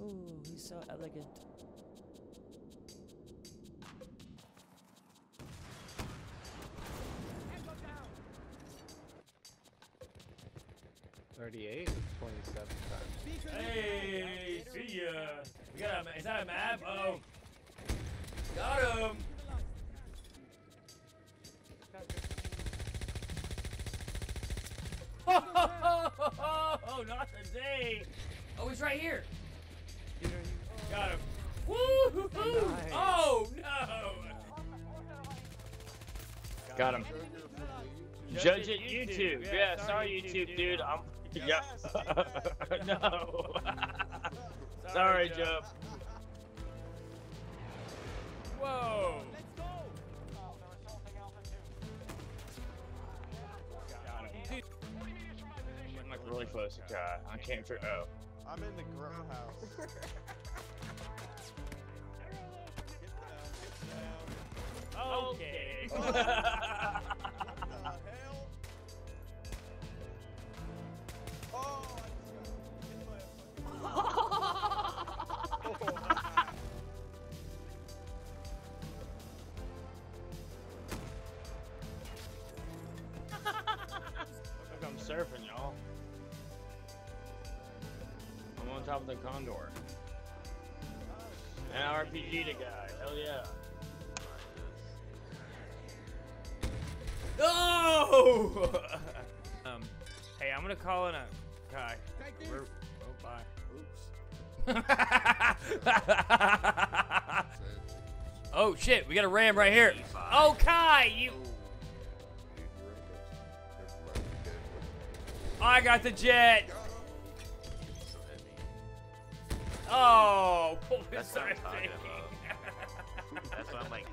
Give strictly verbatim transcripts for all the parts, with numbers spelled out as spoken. Ooh, he's so elegant. thirty-eight and twenty-seven times. Hey, see ya. We got a, is that a map? Oh. Got him. Oh, not today. Oh, he's right here. Got him. Woo-hoo-hoo. Nice. Oh, no. Got him. Judge, Judge it, YouTube. YouTube. Yeah, yeah, sorry, YouTube, YouTube dude. I'm. Yes. Yeah. No. Sorry, Joe. Whoa. Let's go. Got him. Dude. I'm like really close. God, I can't figure out. I'm in the grow house. Get down, get down. Okay. What the hell? Oh, I just got hit by a fucking Look, I'm surfing, y'all. I'm on top of the Condor. And I R P G'd a guy, hell yeah. No! um, hey, I'm gonna call in a guy. Oh, bye. Oops. Oh shit, we got a ram right here. Oh, Kai, you. I got the jet. Oh, that's what I'm talking about. That's what I'm like.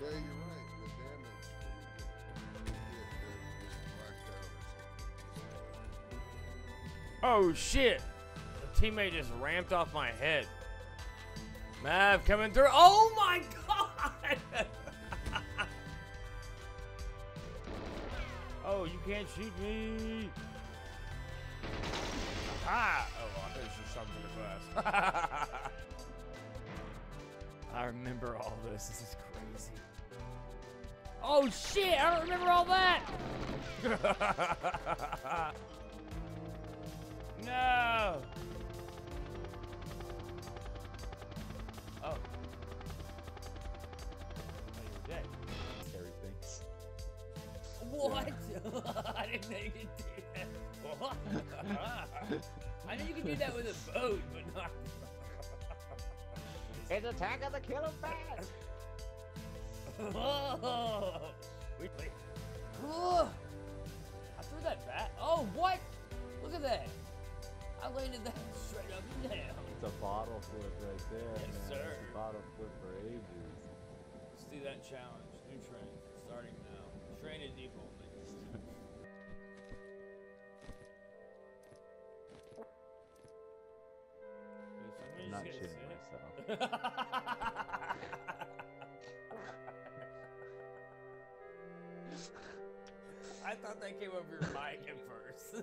Yeah, you're right. The damage when you get blacked out or something. Oh shit! The teammate just ramped off my head. Mav coming through. Oh my god! Oh, you can't shoot me! Ah! Oh, I there's just something in the glass. I remember all this. This is crazy. Oh shit! I don't remember all that. No. Oh. Oh, you're dead. Scary things. What? Yeah. I didn't know you could do that. What? I knew you could do that with a boat, but not. It's attack of the killer fast! Whoa! We played. I threw that back. Oh, what? Look at that. I landed that straight up and down. It's a bottle flip right there. Yes, man. Sir. It's a bottle flip for ages. Let's do that challenge. New train. Starting now. Train is default. I'm not shitting myself. I thought that came over your mic at first. Oh,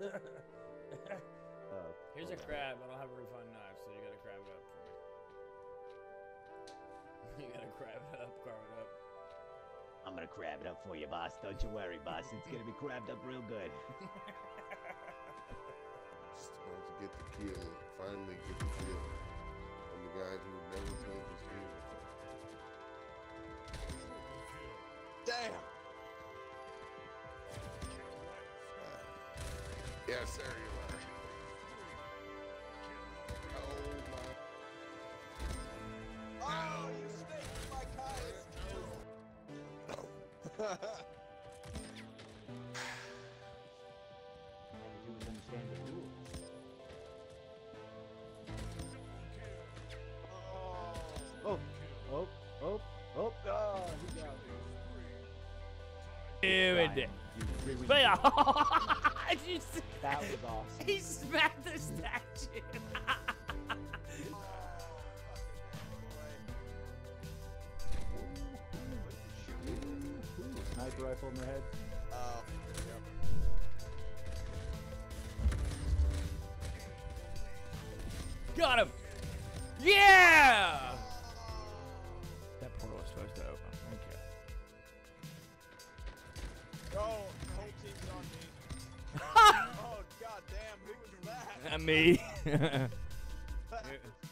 here's a crab. I don't have a refund knife, so you gotta crab it up for me. You gotta crab it up, carve it up. I'm gonna crab it up for you, boss. Don't you worry, boss. It's gonna be crabbed up real good. Just about to get the kill. Finally get the kill. The guy who never played this game before. Damn! Yes, sir, you are. Oh, my. Oh, you snaked my guys! No. You don't understand the rules. Oh, oh, oh, oh, oh, he got it. Do it. Did you see that? Was awesome. He smacked the statue. Sniper rifle in the head. Oh, Got him! Yeah! That portal is supposed to open. Okay. Yo, the whole team's on me. Oh, goddamn, who was that? Me.